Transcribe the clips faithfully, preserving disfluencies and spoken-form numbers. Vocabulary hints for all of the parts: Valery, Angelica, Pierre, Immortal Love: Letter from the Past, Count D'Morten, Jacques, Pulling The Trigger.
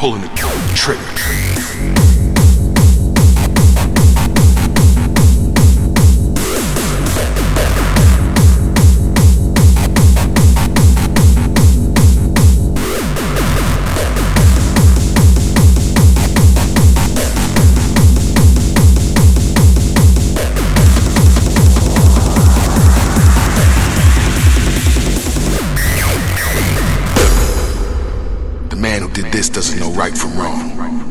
Pulling the trigger. The man who did this doesn't know right from wrong. Wrong.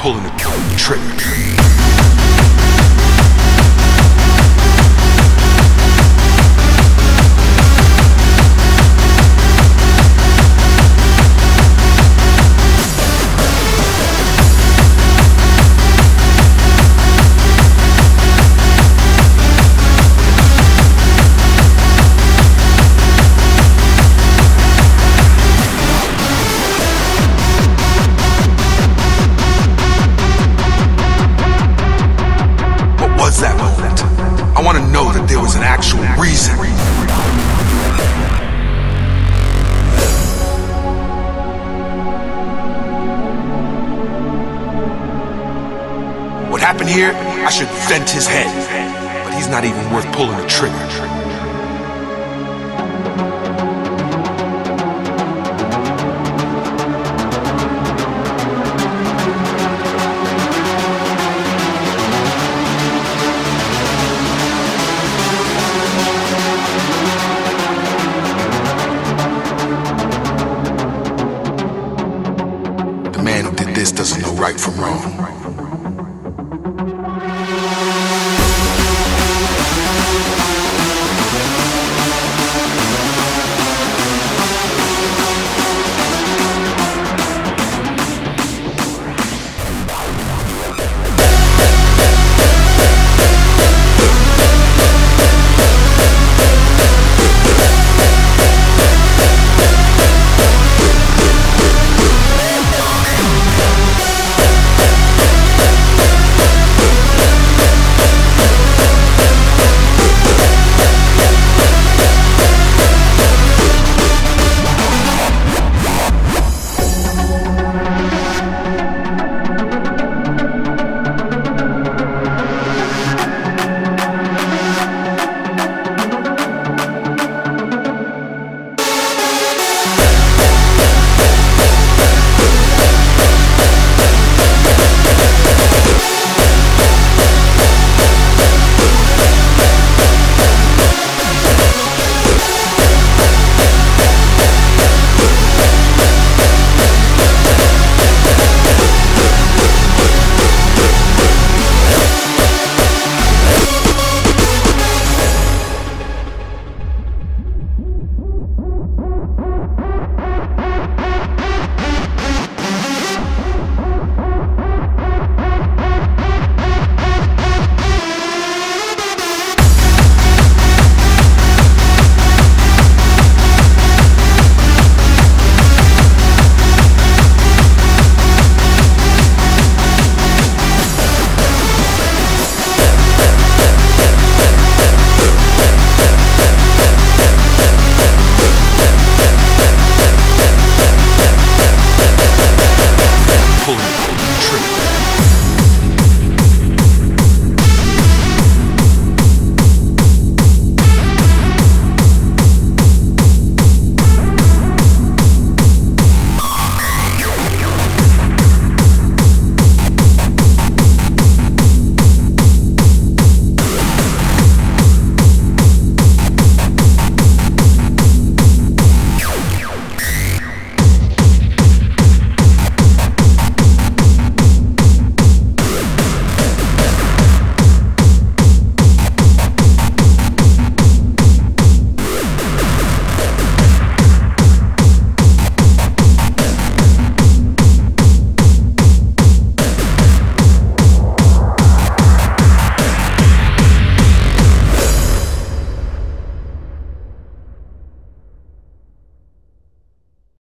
Pulling the trigger. I want to know that there was an actual reason. What happened here? I should vent his head, but he's not even worth pulling the trigger. This doesn't know right from wrong.